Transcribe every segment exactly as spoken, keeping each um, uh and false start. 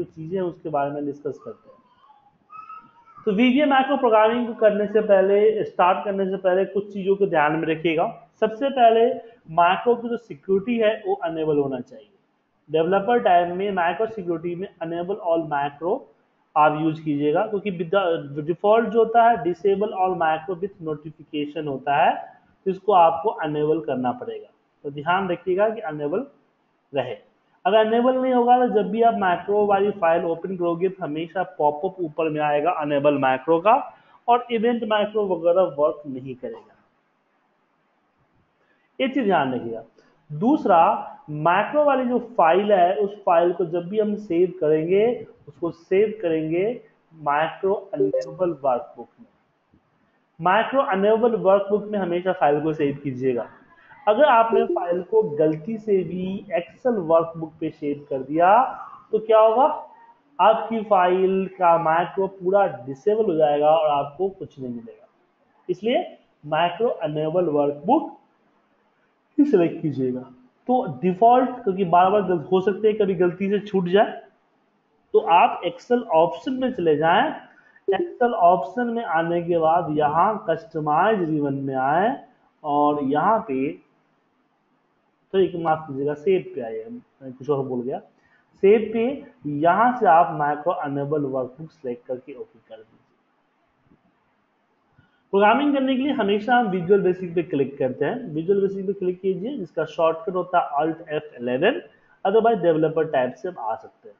कुछ चीज़ें हैं उसके बारे में डिस्कस करते हैं। तो वीबीए मैक्रो प्रोग्रामिंग को करने से पहले, स्टार्ट करने से पहले कुछ चीज़ों को ध्यान में रखिएगा। सबसे पहले मैक्रो की जो सिक्योरिटी है वो अनेबल होना चाहिए। डेवलपर टाइम में मैक्रो सिक्योरिटी में अनेबल ऑल मैक्रो आप यूज कीजिएगा, क्योंकि डिफॉल्ट जो होता है disable all macro with notification होता है, इसको आपको अनेबल करना पड़ेगा। तो ध्यान रखिएगा कि अनेबल रहे। अगर अनेबल नहीं होगा तो जब भी आप मैक्रो वाली फाइल ओपन करोगे तो हमेशा पॉपअप ऊपर में आएगा अनेबल मैक्रो का, और इवेंट मैक्रो वगैरह वर्क नहीं करेगा। ये चीज ध्यान रखिएगा। दूसरा, मैक्रो वाली जो फाइल है उस फाइल को जब भी हम सेव करेंगे, उसको सेव करेंगे मैक्रो अनेबल वर्कबुक में। मैक्रो अनेबल वर्कबुक में हमेशा फाइल को सेव कीजिएगा। अगर आपने फाइल को गलती से भी एक्सेल वर्कबुक पे सेव कर दिया तो क्या होगा, आपकी फाइल का मैक्रो पूरा डिसेबल हो जाएगा और आपको कुछ नहीं मिलेगा। इसलिए मैक्रो अनेबल वर्कबुक ही सिलेक्ट कीजिएगा। तो डिफॉल्ट, क्योंकि बार बार हो सकते हैं कभी गलती से छूट जाए, तो आप एक्सेल ऑप्शन में चले जाएं। एक्सेल ऑप्शन में आने के बाद यहाँ कस्टमाइज रिबन में आए और यहाँ पे तो एक माफ कीजिएगा सेव पे आए, कुछ और बोल गया, सेव पे। यहाँ से आप मैक्रो अनेबल वर्कबुक सेलेक्ट करके ओके कर दीजिए। प्रोग्रामिंग करने के लिए हमेशा हम विजुअल बेसिक पे क्लिक करते हैं। विजुअल बेसिक पे क्लिक कीजिए, जिसका शॉर्टकट होता है alt F eleven. Otherwise developer type से हम आ सकते हैं।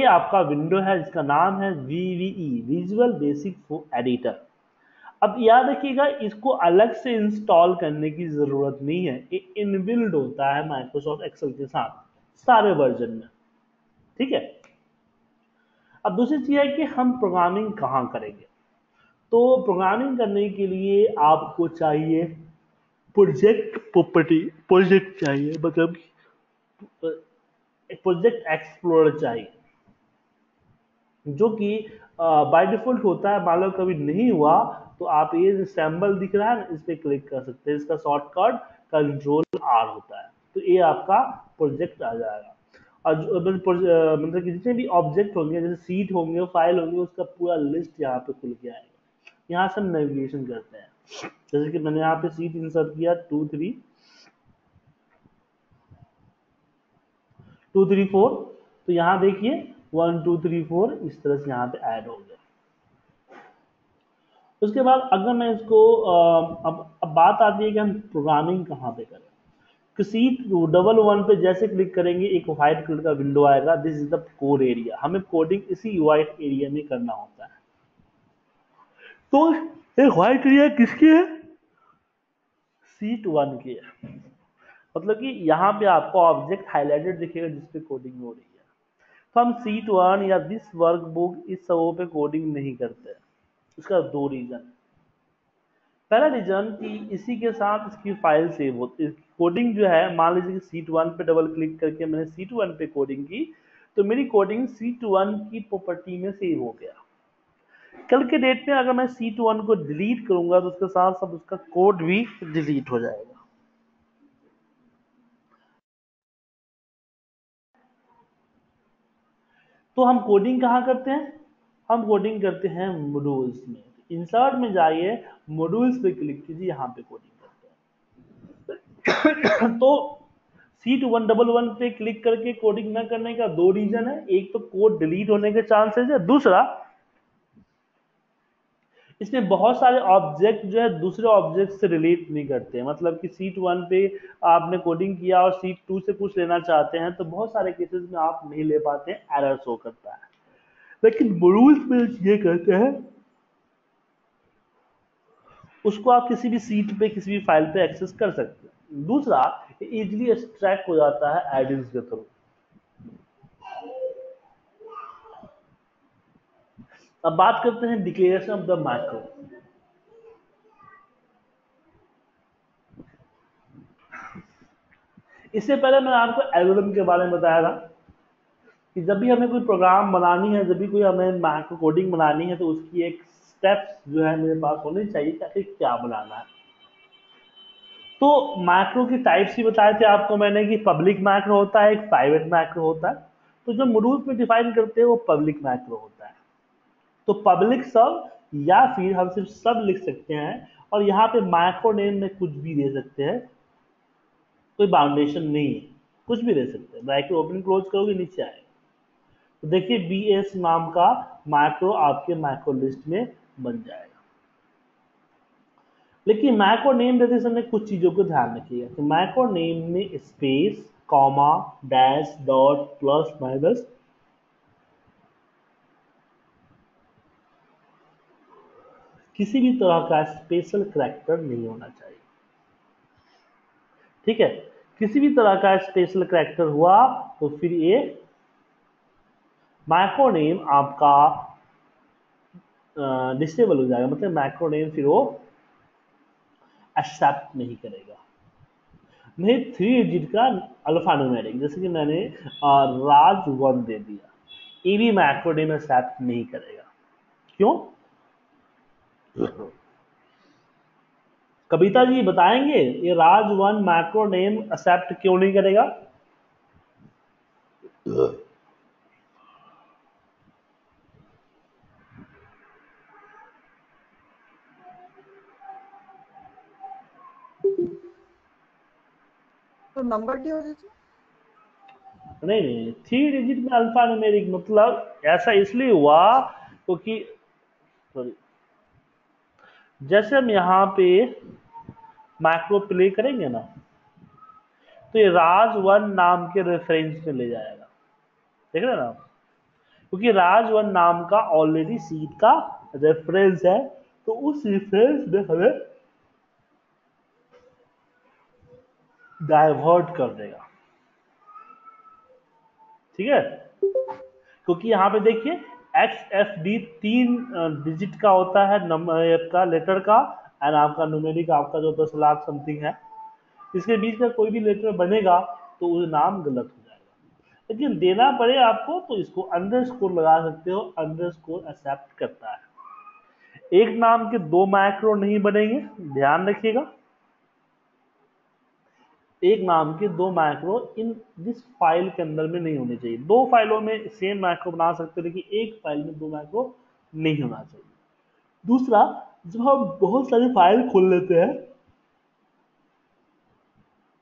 ये आपका विंडो है जिसका नाम है V B A, visual basic for editor. अब याद रखिएगा, इसको अलग से इंस्टॉल करने की जरूरत नहीं है, ये इनबिल्ड होता है माइक्रोसॉफ्ट एक्सेल के साथ सारे वर्जन में, ठीक है। अब दूसरी चीज है कि हम प्रोग्रामिंग कहाँ करेंगे। तो प्रोग्रामिंग करने के लिए आपको चाहिए प्रोजेक्ट प्रॉपर्टी, प्रोजेक्ट चाहिए, मतलब प्रोजेक्ट एक्सप्लोरर चाहिए, जो कि बाय डिफॉल्ट होता है। मान लो कभी नहीं हुआ तो आप ये जो सैम्बल दिख रहा है ना, इस पर क्लिक कर सकते हैं। इसका शॉर्टकट कंट्रोल आर होता है। तो ये आपका प्रोजेक्ट आ जाएगा, और मतलब कि जितने भी ऑब्जेक्ट होंगे, जैसे सीट होंगे, फाइल होंगे, उसका पूरा लिस्ट यहाँ पे खुल के आएगा। यहाँ से हम नेविगेशन करते हैं, जैसे कि मैंने यहाँ पे सीट इंसर्ट किया two three two three four तो यहाँ देखिए वन टू थ्री फोर इस तरह से यहाँ पे ऐड हो गया। उसके बाद अगर मैं इसको अब अब बात आती है कि हम प्रोग्रामिंग कहाँ पे करें। किसी डबल वन पे जैसे क्लिक करेंगे एक व्हाइट कलर का विंडो आएगा, this is the core area. हमें कोडिंग इसी व्हाइट एरिया में करना होता है। तो ये व्हाइट एरिया किसकी है? सीट वन की है। मतलब कि यहाँ पे आपको ऑब्जेक्ट हाईलाइटेड दिखेगा जिसपे कोडिंग हो रही है। तो हम सीट वन या दिस वर्कबुक इस सब पे कोडिंग नहीं करते। इसका दो रीजन है। पहला रीजन कि इसी के साथ इसकी फाइल सेव होती है। कोडिंग जो है, मान लीजिए कि सीट वन पे डबल क्लिक करके मैंने सीट वन पे कोडिंग की, तो मेरी कोडिंग सीट वन की प्रॉपर्टी में सेव हो गया। कल के डेट में अगर मैं सीट वन को डिलीट करूंगा तो उसके साथ साथ उसका कोड भी डिलीट हो जाएगा। तो हम कोडिंग कहाँ करते हैं? हम कोडिंग करते हैं मॉड्यूल्स में। इंसर्ट में जाइए, मॉड्यूल्स पे क्लिक कीजिए, यहाँ पे कोडिंग करते हैं। तो सीट वन डबल वन पे क्लिक करके कोडिंग न करने का दो रीजन है। एक तो कोड डिलीट होने के चांसेस है, दूसरा इसमें बहुत सारे ऑब्जेक्ट जो है दूसरे ऑब्जेक्ट से रिलेट नहीं करते। मतलब कि सीट वन पे आपने कोडिंग किया और सीट टू से कुछ लेना चाहते हैं, तो बहुत सारे केसेस में आप नहीं ले पाते, एरर शो करता है। लेकिन मॉड्यूल्स में ये करते हैं, उसको आप किसी भी सीट पे, किसी भी फाइल पे एक्सेस कर सकते हैं। दूसरा, इजिली एक्सट्रैक्ट हो जाता है एडिट्स के थ्रू। अब बात करते हैं डिक्लेरेशन ऑफ द मैक्रो। इससे पहले मैंने आपको एल्गोरिथम के बारे में बताया था कि जब भी हमें कोई प्रोग्राम बनानी है, जब भी कोई हमें मैक्रो कोडिंग बनानी है, तो उसकी एक स्टेप्स जो है मेरे पास होने चाहिए ताकि क्या बनाना है। तो मैक्रो के टाइप्स ही बताए थे आपको मैंने कि पब्लिक मैक्रो होता है, एक प्राइवेट मैक्रो होता है। तो जो मॉड्यूल्स में डिफाइन करते हैं वो पब्लिक मैक्रो होता है। तो पब्लिक सब या फिर हम सिर्फ सब लिख सकते हैं और यहाँ पे मैक्रो नेम में कुछ भी दे सकते हैं, कोई बाउंडेशन नहीं है, कुछ भी दे सकते हैं। मैक्रो ओपन क्लोज करोगे नीचे आएगा। तो देखिए बी एस नाम का मैक्रो आपके मैक्रो लिस्ट में बन जाएगा। लेकिन मैक्रो नेम देते समय कुछ चीजों को ध्यान रखिएगा कि मैक्रो नेम में space, comma, dash, dot, plus, minus किसी भी तरह का स्पेशल करैक्टर नहीं होना चाहिए। ठीक है, किसी भी तरह का स्पेशल करैक्टर हुआ तो फिर ये मैक्रो नेम आपका डिसेबल हो जाएगा, मतलब मैक्रो नेम फिर वो एक्सेप्ट नहीं करेगा। नहीं, थ्री डिजिट का अल्फान्यूमेरिक, जैसे कि मैंने राज वन दे दिया, ये भी मैक्रो नेम एक्सेप्ट नहीं करेगा। क्यों? कविता जी बताएंगे ये राज वन मैक्रो नेम एक्सेप्ट क्यों नहीं करेगा। तो नंबर क्या हो जाएगा? नहीं नहीं, थ्री डिजिट में अल्फा न्यूमेरिक, मतलब ऐसा इसलिए हुआ क्योंकि सॉरी, जैसे हम यहाँ पे मैक्रो प्ले करेंगे ना तो ये राज वन नाम के रेफरेंस में ले जाएगा, देख रहे हैं ना, क्योंकि राज वन नाम का ऑलरेडी सीट का रेफरेंस है, तो उस रेफरेंस में हमें डाइवर्ट कर देगा। ठीक है, क्योंकि यहाँ पे देखिए एक्स एफ डी तीन डिजिट का होता है, नंबर का, लेटर का, एंड आपका न्यूमेरिक आपका जो दस लाख समथिंग है, इसके बीच का कोई भी लेटर बनेगा तो वो नाम गलत हो जाएगा। लेकिन देना पड़े आपको तो इसको अंडरस्कोर लगा सकते हो, अंडरस्कोर एक्सेप्ट करता है। एक नाम के दो मैक्रो नहीं बनेंगे, ध्यान रखिएगा, एक नाम के दो मैक्रो इन जिस फाइल के अंदर में नहीं होने चाहिए। दो फाइलों में सेम मैक्रो बना सकते हैं लेकिन एक फाइल में दो मैक्रो नहीं होना चाहिए। दूसरा, जब हम बहुत सारी फाइल खोल लेते हैं,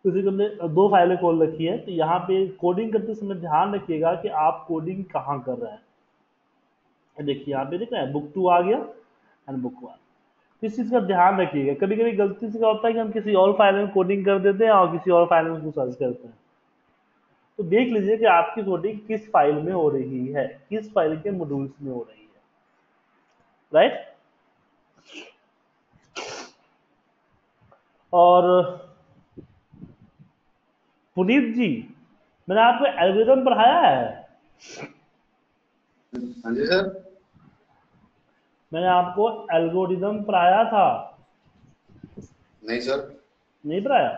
जैसे हमने दो फाइलें खोल रखी है, तो यहाँ पे कोडिंग करते समय ध्यान रखिएगा कि आप कोडिंग कहाँ कर रहे हैं। देखिए यहाँ पे देख रहे हैं बुक टू आ गया एंड बुक वन, इस चीज का ध्यान रखिएगा। कभी कभी गलती से क्या होता है कि हम किसी और फाइल में कोडिंग कर देते हैं और किसी और फाइल में उसको सर्च करते हैं, तो देख लीजिए कि आपकी कोडिंग किस फाइल में हो रही है, किस फाइल के मॉड्यूल्स में हो रही है, राइट। और पुनीत जी, मैंने आपको एल्गोरिथम पढ़ाया है? हाँ जी सर, मैंने आपको एल्गोरिदम पढ़ाया था? नहीं सर, नहीं पढ़ाया।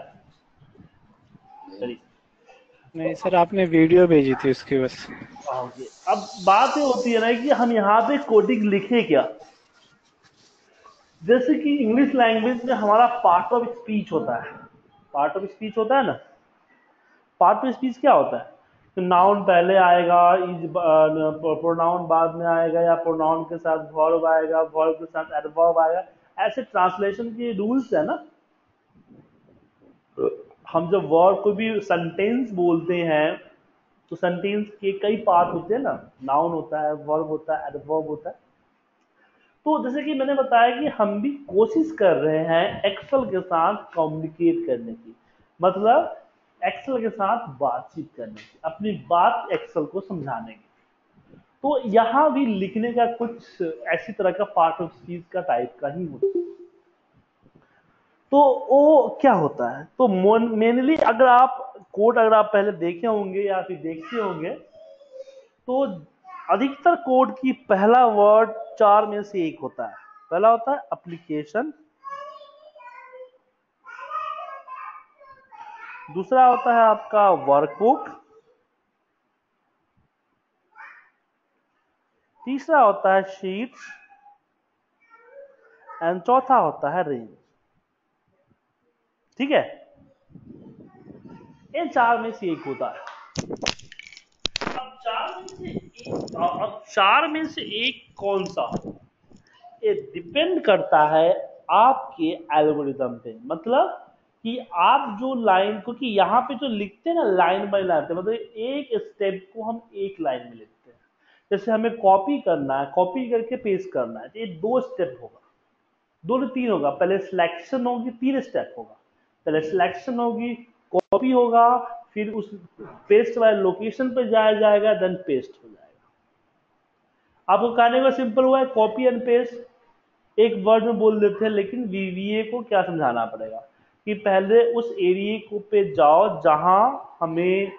नहीं, नहीं सर, आपने वीडियो भेजी थी उसकी बस। अब बात ये होती है ना कि हम यहाँ पे कोडिंग लिखे क्या, जैसे कि इंग्लिश लैंग्वेज में हमारा पार्ट ऑफ स्पीच होता है, पार्ट ऑफ स्पीच होता है ना, पार्ट ऑफ स्पीच क्या होता है? नाउन पहले आएगा, इज प्रोनाउन बाद में आएगा, या प्रोनाउन के साथ वर्ब आएगा, वर्ब के साथ एडवर्ब आएगा, ऐसे ट्रांसलेशन के रूल्स है ना। हम जब वर्ब को भी सेंटेंस बोलते हैं तो सेंटेंस के कई पार्ट होते हैं ना, नाउन होता है, वर्ब होता है, एडवर्ब होता है। तो जैसे कि मैंने बताया कि हम भी कोशिश कर रहे हैं एक्सेल के साथ कम्युनिकेट करने की, मतलब एक्सेल के साथ बातचीत करने की, अपनी बात एक्सेल को समझाने की। तो यहाँ भी लिखने का कुछ ऐसी तरह का पार्ट ऑफ स्पीच का टाइप का ही होता है। तो वो क्या होता है? तो मेनली अगर आप कोड अगर आप पहले देखे होंगे या फिर देखते होंगे तो अधिकतर कोड की पहला वर्ड चार में से एक होता है। पहला होता है एप्लीकेशन, दूसरा होता है आपका वर्कबुक, तीसरा होता है शीट्स, एंड चौथा होता है रेंज। ठीक है, इन चार में से एक होता है। अब चार और चार में से एक कौन सा हो, ये डिपेंड करता है आपके एल्गोरिदम पे। मतलब कि आप जो लाइन, क्योंकि यहाँ पे जो लिखते हैं ना लाइन बाय लाइन, मतलब एक स्टेप को हम एक लाइन में लिखते हैं। जैसे हमें कॉपी करना है, कॉपी करके पेस्ट करना है, ये दो स्टेप होगा, दो या तीन होगा। पहले सिलेक्शन होगी, तीन स्टेप होगा, पहले सिलेक्शन होगी, कॉपी होगा, फिर उस पेस्ट वाले लोकेशन पे जाया जाएगा, देन पेस्ट हो जाएगा। आपको कहने का सिंपल हुआ है कॉपी एंड पेस्ट, एक वर्ड में बोल देते हैं, लेकिन वीवीए को क्या समझाना पड़ेगा कि पहले उस एरिया को पे जाओ जहां हमें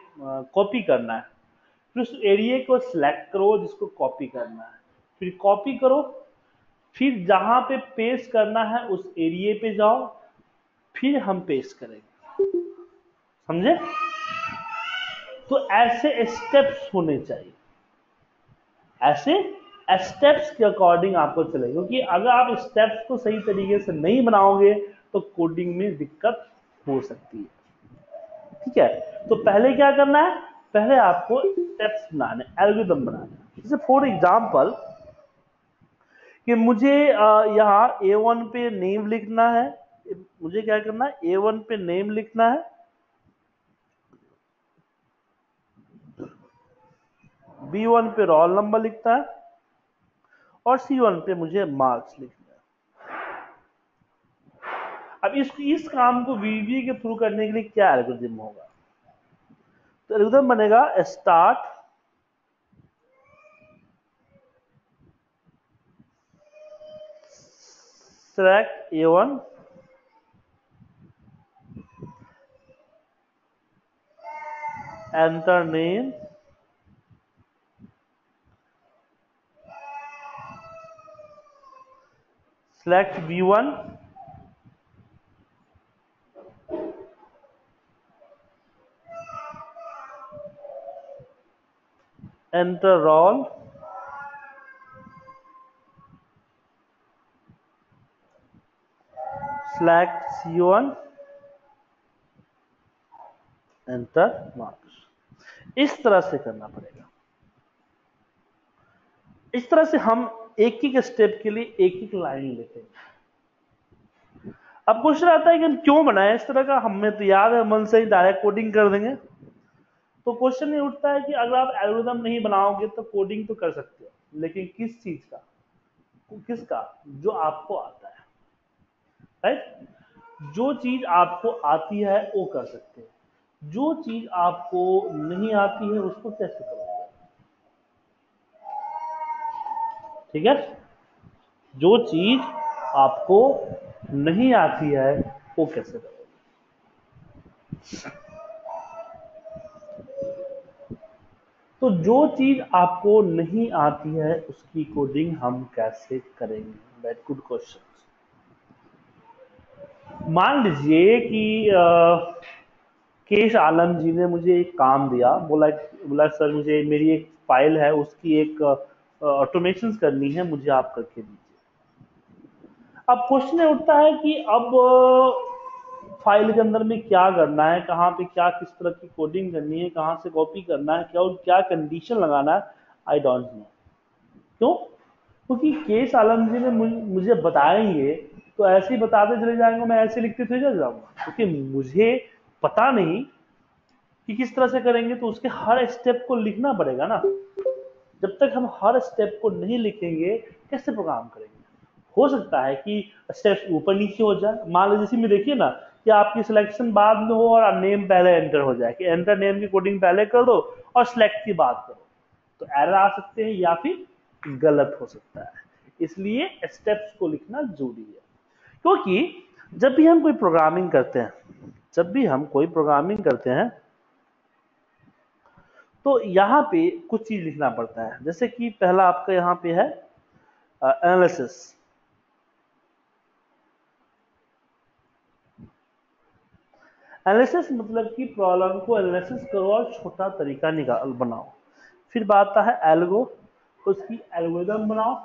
कॉपी करना है, फिर उस एरिया को सिलेक्ट करो जिसको कॉपी करना है, फिर कॉपी करो, फिर जहां पे पेस्ट करना है उस एरिया पे जाओ, फिर हम पेस्ट करेंगे। समझे? तो ऐसे स्टेप्स होने चाहिए, ऐसे स्टेप्स के अकॉर्डिंग आपको चलेगा, क्योंकि अगर आप स्टेप्स को सही तरीके से नहीं बनाओगे तो कोडिंग में दिक्कत हो सकती है। ठीक है, तो पहले क्या करना है, पहले आपको स्टेप्स बनाने, एल्गोरिथम बनाना। जैसे फॉर एग्जांपल कि मुझे यहाँ ए वन पे नेम लिखना है, मुझे क्या करना है, ए वन पे नेम लिखना है, बी वन पे रोल नंबर लिखता है और सी वन पे मुझे मार्क्स लिखना है। अब इस इस काम को वीवीए के थ्रू करने के लिए क्या एल्गोरिथम होगा, तो एल्गोरिथम बनेगा start select A one enter name select B one enter roll select C one enter marks। इस तरह से करना पड़ेगा, इस तरह से हम एक एक स्टेप के लिए एक एक लाइन लिखेंगे। अब क्वेश्चन आता है कि हम क्यों बनाए इस तरह का, हमें तो याद है मन से ही डायरेक्ट कोडिंग कर देंगे, तो क्वेश्चन ये उठता है कि अगर आप एल्गोरिथम नहीं बनाओगे तो कोडिंग तो कर सकते हो, लेकिन किस चीज का, किसका, जो आपको आता है, राइट। जो चीज आपको आती है वो कर सकते हैं, जो चीज आपको नहीं आती है उसको कैसे करोगे, ठीक है। जो चीज आपको नहीं आती है वो कैसे करोगे, तो जो चीज आपको नहीं आती है उसकी कोडिंग हम कैसे करेंगे। Very good question. मान लीजिए कि केश आलम जी ने मुझे एक काम दिया, बोला बोला सर मुझे मेरी एक फाइल है उसकी एक ऑटोमेशन uh, करनी है, मुझे आप करके दीजिए। अब क्वेश्चन उठता है कि अब फाइल के अंदर में क्या करना है, कहाँ पे क्या किस तरह की कोडिंग करनी है, कहाँ से कॉपी करना है, क्या और क्या कंडीशन लगाना है, आई डोंट नो। क्यों? क्योंकि केस आलम जी ने मुझे बताएंगे तो ऐसे ही बताते चले जाएंगे, मैं ऐसे लिखते चले जाऊंगा, क्योंकि मुझे पता नहीं कि किस तरह से करेंगे, तो उसके हर स्टेप को लिखना पड़ेगा ना। जब तक हम हर स्टेप को नहीं लिखेंगे कैसे प्रोग्राम करेंगे। हो सकता है कि स्टेप्स ऊपर नीचे हो जाए, मान लीजिए इसी में देखिए ना कि आपकी सिलेक्शन बाद में हो और नेम पहले एंटर हो जाए, कि एंटर नेम की कोडिंग पहले कर दो और सिलेक्ट की बात करो, तो एरर आ सकते हैं या फिर गलत हो सकता है। इसलिए स्टेप्स को लिखना जरूरी है, क्योंकि जब भी हम कोई प्रोग्रामिंग करते हैं, जब भी हम कोई प्रोग्रामिंग करते हैं तो यहाँ पे कुछ चीज लिखना पड़ता है। जैसे कि पहला आपका यहाँ पे है एनालिसिस, एनालिसिस मतलब कि प्रॉब्लम को एनालिसिस करो और छोटा तरीका निकाल बनाओ। फिर बात आता है एल्गो, उसकी एल्गोरिथम बनाओ।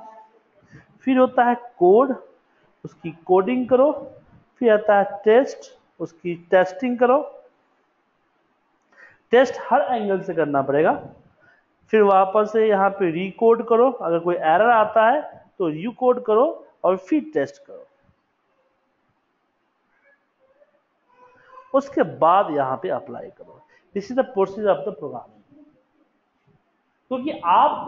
फिर होता है कोड, उसकी कोडिंग करो। फिर आता है टेस्ट, उसकी टेस्टिंग करो, टेस्ट हर एंगल से करना पड़ेगा। फिर वापस से यहाँ पे रिकोड करो, अगर कोई एरर आता है तो रिकोड करो और फिर टेस्ट करो। उसके बाद यहाँ पे अप्लाई करो। This is the process of the programming. क्योंकि आप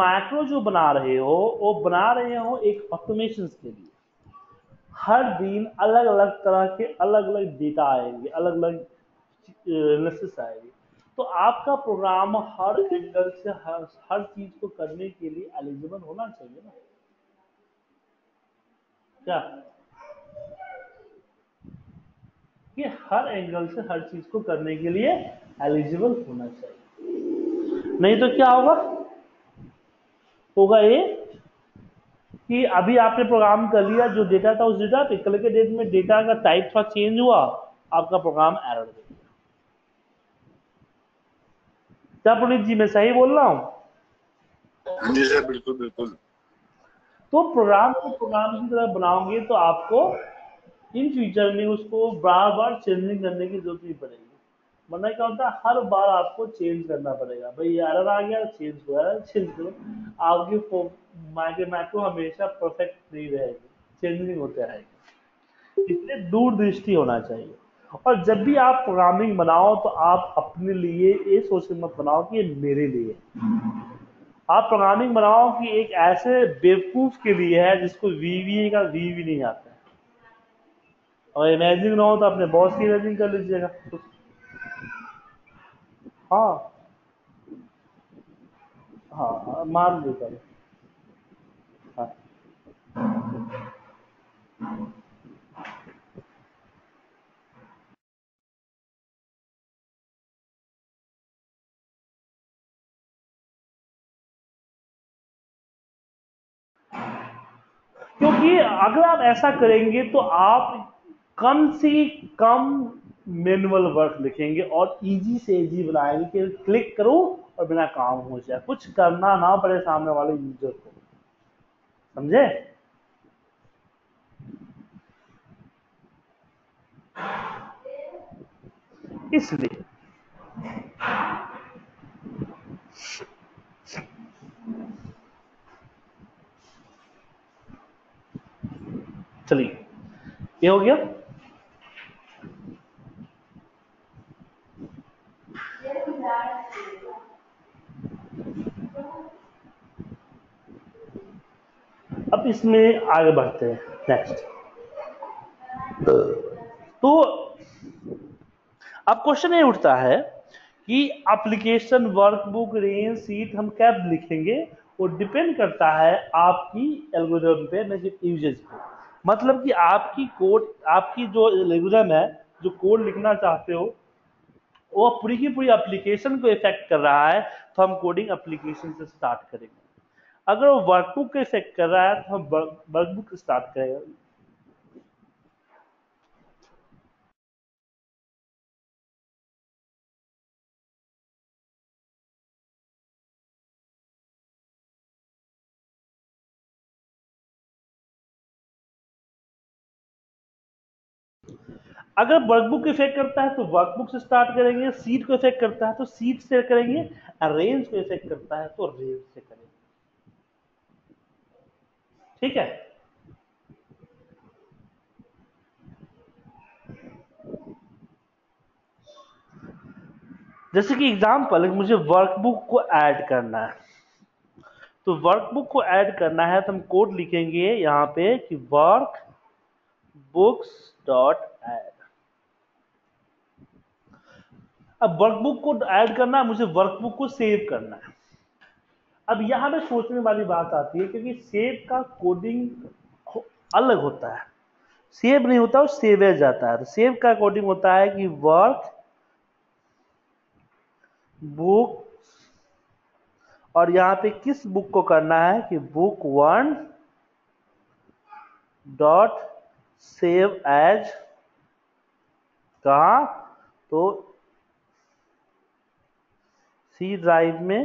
मैक्रो जो बना रहे हो वो बना रहे हो एक ऑटोमेशन के लिए। हर दिन अलग अलग तरह के अलग अलग डेटा आएंगे, अलग अलग एनालिसिस आएंगे, तो आपका प्रोग्राम हर एंगल से हर हर चीज को करने के लिए एलिजिबल होना चाहिए ना। क्या कि हर एंगल से हर चीज को करने के लिए एलिजिबल होना चाहिए, नहीं तो क्या होगा होगा ये कि अभी आपने प्रोग्राम कर लिया, जो डेटा था उस डेटा पे कल के डेट में डेटा का टाइप थोड़ा चेंज हुआ, आपका प्रोग्राम एरर दे दिया। क्या पुनीत जी, मैं सही बोल रहा हूँ? जी सर, बिल्कुल बिल्कुल। तो प्रोग्राम को प्रोग्राम की तरह बनाओगे तो आपको इन फ्यूचर में उसको बार बार चेंजिंग करने की जरूरत नहीं पड़ेगी। वरना क्या होता है, हर बार आपको चेंज करना पड़ेगा, भाई एरर आ गया चेंज करो चेंज करो। आपके फोन मैक्रो हमेशा परफेक्ट नहीं रहेगी, चेंजिंग होते रहेगी। इसलिए दूरदृष्टि होना चाहिए। और जब भी आप प्रोग्रामिंग बनाओ तो आप अपने लिए ये सोच मत बनाओ कि ये मेरे लिए। आप प्रोग्रामिंग बनाओ कि एक ऐसे बेवकूफ के लिए है जिसको वीबीए का वी भी नहीं आता है, और इमेजिंग ना हो तो अपने बॉस की इमेजिंग कर लीजिएगा। हाँ हाँ मान लो कर। हाँ क्योंकि अगर आप ऐसा करेंगे तो आप कम से कम मैनुअल वर्क लिखेंगे और इजी से इजी बनाएंगे कि क्लिक करो और बिना काम हो जाए, कुछ करना ना पड़े सामने वाले यूजर को। समझे? इसलिए चलिए ये हो गया। अब इसमें आगे बढ़ते हैं नेक्स्ट। तो अब क्वेश्चन ये उठता है कि एप्लीकेशन, वर्कबुक, रेंज, सीट हम कैब लिखेंगे, वो डिपेंड करता है आपकी एल्गोरिथम पे, मतलब यूजेज पे। मतलब कि आपकी कोड, आपकी जो एल्गोरिथम है, जो कोड लिखना चाहते हो, वो पूरी की पूरी एप्लीकेशन को इफेक्ट कर रहा है तो हम कोडिंग एप्लीकेशन से स्टार्ट करेंगे। अगर वो वर्कबुक को इफेक्ट कर रहा है तो हम वर्कबुक स्टार्ट करेंगे। अगर वर्कबुक इफेक्ट करता है तो वर्कबुक से स्टार्ट करेंगे, सीट को इफेक्ट करता है तो सीट से करेंगे, रेंज को इफेक्ट करता है तो रेंज से करेंगे। ठीक है? जैसे कि एग्जांपल, मुझे वर्कबुक को ऐड करना है, तो वर्कबुक को ऐड करना है तो हम कोड लिखेंगे यहां पे कि वर्क बुक्स डॉट ऐड। अब वर्कबुक को ऐड करना है, मुझे वर्कबुक को सेव करना है। अब यहां पे सोचने वाली बात आती है क्योंकि सेव का कोडिंग अलग होता है, सेव नहीं होता, वो सेवेज जाता है। तो सेव का कोडिंग होता है कि वर्क बुक, और यहां पे किस बुक को करना है कि book one dot save as, कहा तो सी ड्राइव में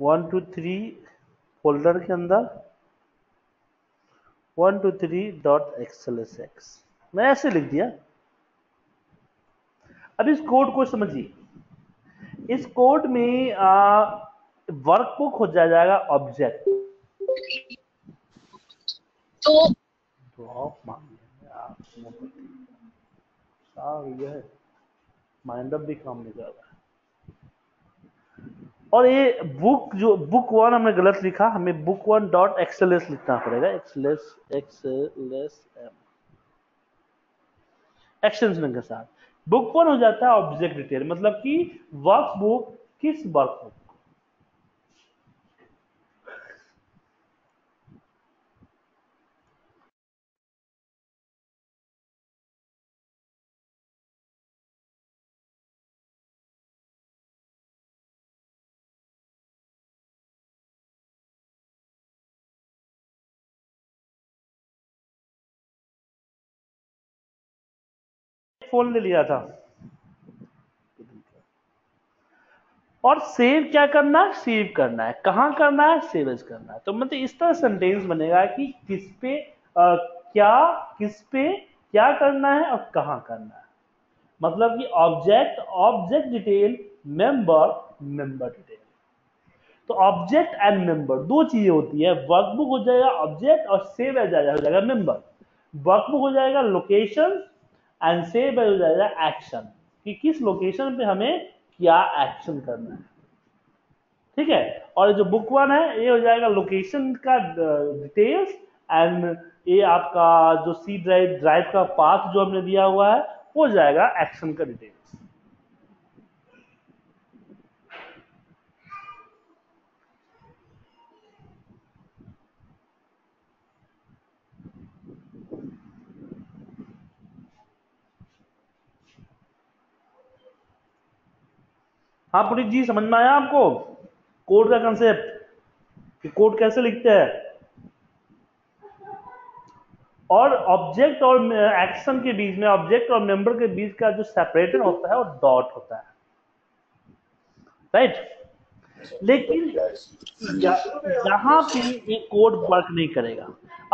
वन टू थ्री फोल्डर के अंदर one two three dot XLSX मैं ऐसे लिख दिया। अब इस कोड को समझिए। इस कोड में आ, वर्क को खोजा जाएगा ऑब्जेक्ट। तो यह माइंड अप भी काम नहीं कर रहा है। और ये बुक जो बुक वन हमने गलत लिखा, हमें बुक वन डॉट एक्सएलएस लिखना पड़ेगा। एक्सएलएस एक्सएलएस एम एक्शंस के साथ बुक वन हो जाता है ऑब्जेक्ट डिटेल, मतलब कि वर्क बुक किस वर्क बुक। फोन ले लिया था और सेव क्या करना, सेव करना है, कहां करना है, सेव एज करना है। तो मतलब इस तरह सेंटेंस बनेगा कि किस पे आ, क्या किस पे क्या करना है और कहां करना है। मतलब कि object object detail, member member detail. तो ऑब्जेक्ट एंड मेंबर दो चीजें होती है, वर्कबुक हो जाएगा ऑब्जेक्ट और सेव एज हो जाएगा मेंबर। वर्कबुक हो जाएगा लोकेशन एंड सेव हो जाएगा एक्शन, कि किस लोकेशन पे हमें क्या एक्शन करना है। ठीक है, और जो बुक वन है ये हो जाएगा लोकेशन का डिटेल्स एंड ये आपका जो सी ड्राइव ड्राइव का पाथ जो हमने दिया हुआ है वो जाएगा एक्शन का डिटेल्स। हाँ पुनीत जी, समझ में आया आपको कोड का कंसेप्ट कि कोड कैसे लिखते हैं। और ऑब्जेक्ट और एक्शन के बीच में, ऑब्जेक्ट और मेंबर के बीच का जो सेपरेटर होता है वो डॉट होता है, राइट। लेकिन यहाँ पे ये कोड वर्क नहीं करेगा।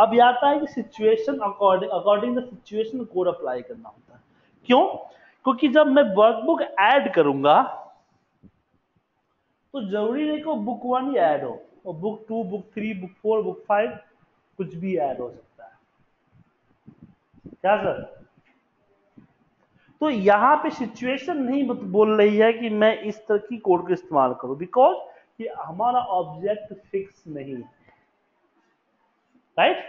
अब यह आता है कि situation according according to situation code apply करना होता है। क्यों? क्योंकि जब मैं वर्कबुक ऐड करूंगा तो जरूरी नहीं कि बुक वन ही ऐड हो, और book two, book three, book four, book five कुछ भी ऐड हो सकता है, क्या सर? तो यहाँ पे सिचुएशन नहीं बोल रही है कि मैं इस तरह की कोड को इस्तेमाल करूं, बिकॉज ये हमारा ऑब्जेक्ट फिक्स नहीं है, राइट।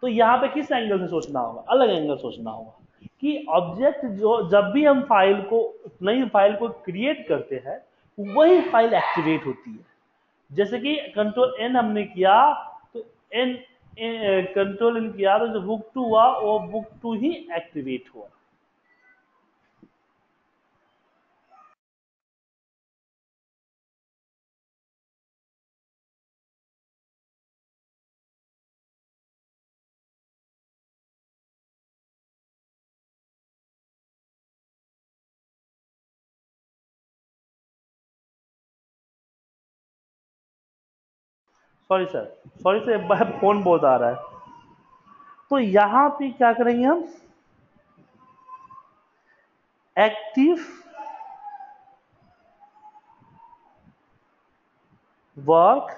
तो यहाँ पे किस एंगल से सोचना होगा, अलग एंगल सोचना होगा कि ऑब्जेक्ट जो जब भी हम फाइल को नई फाइल को क्रिएट करते हैं वही फाइल एक्टिवेट होती है। जैसे कि कंट्रोल एन हमने किया तो एन कंट्रोल एन किया तो जो बुक टू हुआ वो बुक टू ही एक्टिवेट हुआ। Sorry sir, sorry sir, phone बहुत आ रहा है। तो यहाँ पे क्या करेंगे हम, active work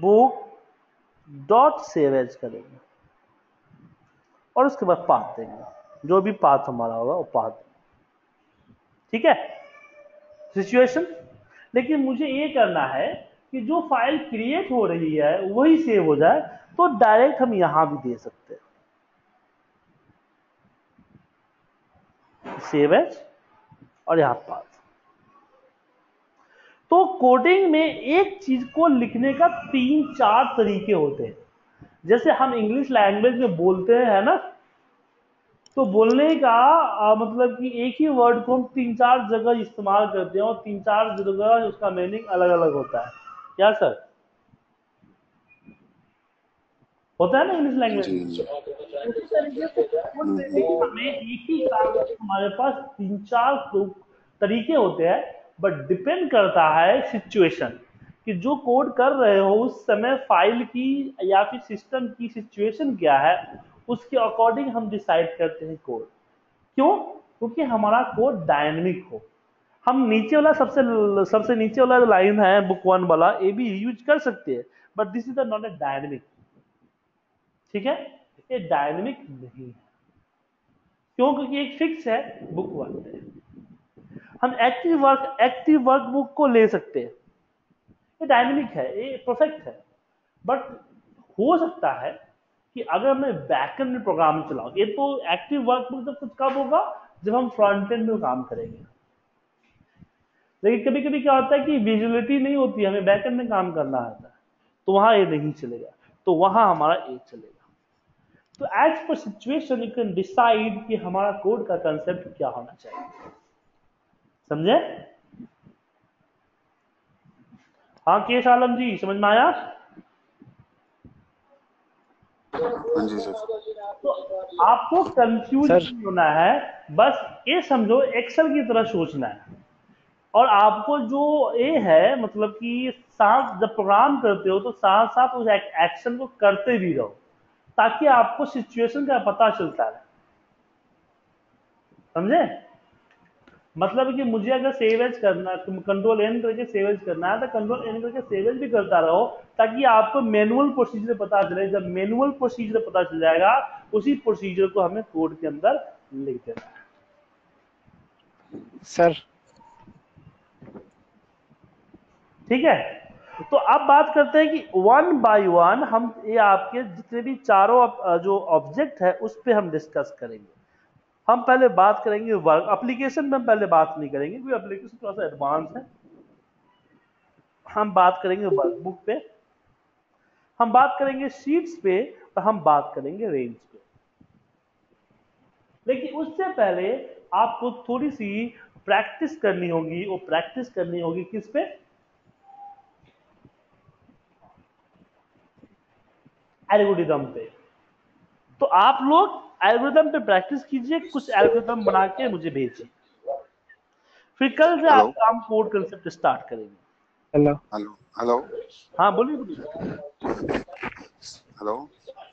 book dot save as करेंगे और उसके बाद पाथ देंगे, जो भी पाथ हमारा होगा वो पाथ देंगे। ठीक है सिचुएशन। लेकिन मुझे ये करना है कि जो फाइल क्रिएट हो रही है वही सेव हो जाए, तो डायरेक्ट हम यहां भी दे सकते हैं सेव एज और यहां पास। तो कोडिंग में एक चीज को लिखने का तीन चार तरीके होते हैं। जैसे हम इंग्लिश लैंग्वेज में बोलते हैं ना, तो बोलने का आ, मतलब कि एक ही वर्ड को हम तीन चार जगह इस्तेमाल करते हैं और तीन चार जगह उसका मीनिंग अलग अलग होता है, क्या सर? होता है ना इंग्लिश लैंग्वेज। हमें एक ही काम हमारे पास तीन चार तरीके होते हैं, बट डिपेंड करता है सिचुएशन कि जो कोड कर रहे हो उस समय फाइल की या फिर सिस्टम की सिचुएशन क्या है, उसके अकॉर्डिंग हम डिसाइड करते हैं कोड क्यों? क्योंकि हमारा कोड डायनेमिक हो। हम नीचे वाला सबसे सबसे नीचे वाला लाइन है बुक वन वाला, ये भी यूज कर सकते हैं, but this is not a dynamic. ठीक है, ये डायनेमिक नहीं है क्यों? क्योंकि एक फिक्स है बुक वन में। हम active work active work book को ले सकते हैं, ये डायनेमिक है, ये परफेक्ट है, बट हो सकता है कि अगर मैं बैकएंड में प्रोग्राम चलाऊं, ये तो एक्टिव वर्क बुक तब कुछ कब होगा जब हम फ्रंट एंड में काम करेंगे। लेकिन कभी कभी क्या होता है कि विजुअलिटी नहीं होती, हमें बैकएंड में काम करना आता है, तो वहां ये नहीं चलेगा, तो वहां हमारा ये चलेगा। तो as per situation you can decide कि हमारा कोड का कंसेप्ट क्या होना चाहिए। समझे? हाँ केश आलम जी, समझ में आया? जी सर। तो आपको कंफ्यूज नहीं होना है, बस ये समझो एक्सेल की तरह सोचना है। और आपको जो ये है मतलब कि साथ जब प्रोग्राम करते हो तो साथ साथ उस एक्शन को करते भी रहो, ताकि आपको सिचुएशन का पता चलता रहे। समझे? मतलब कि मुझे अगर सेवेज करना, कंट्रोल एन करके सेवेज करना है तो कंट्रोल एन करके सेवेज भी करता रहो, ताकि आपको मैनुअल प्रोसीजर पता चले। जब मैनुअल प्रोसीजर पता चल जाएगा, उसी प्रोसीजर को हमें कोड के अंदर लिख देना है। सर ठीक है, तो अब बात करते हैं कि वन बाय वन हम ये आपके जितने भी चारों जो ऑब्जेक्ट है उस पर हम डिस्कस करेंगे। हम पहले बात करेंगे वर्क एप्लीकेशन में, हम पहले बात नहीं करेंगे क्योंकि एप्लीकेशन थोड़ा सा एडवांस है। हम बात करेंगे वर्कबुक पे, हम बात करेंगे शीट्स पे, और हम बात करेंगे रेंज पे। लेकिन उससे पहले आपको थोड़ी सी प्रैक्टिस करनी होगी। वो प्रैक्टिस करनी होगी किस पे? एल्गोरिदम पे। तो आप लोग एल्गोरिदम पे प्रैक्टिस कीजिए, कुछ एल्गोरिदम बना के मुझे भेजिए, फिर कल से आप काम कोड कंसेप्ट स्टार्ट करेंगे। हेलो हेलो हेलो, हाँ बोलिए बोलिए। हेलो